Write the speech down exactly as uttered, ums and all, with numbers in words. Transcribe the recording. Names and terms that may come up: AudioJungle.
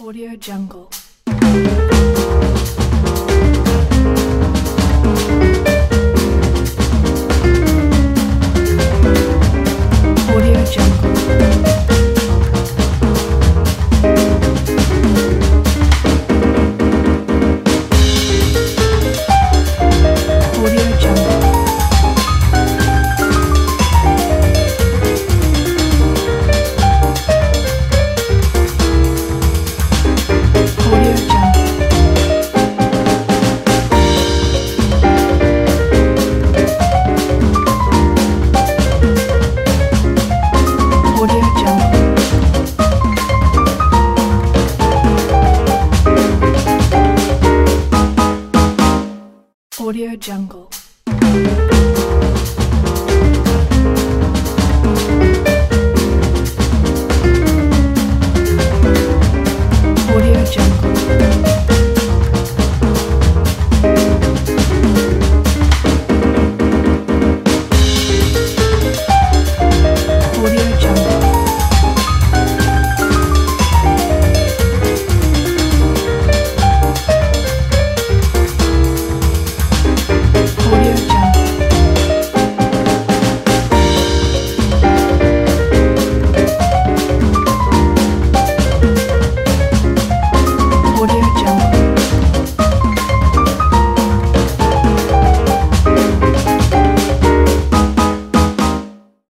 AudioJungle. AudioJungle.